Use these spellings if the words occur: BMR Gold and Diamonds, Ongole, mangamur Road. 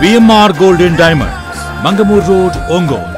BMR Gold and Diamonds, Mangamur Road, Ongole.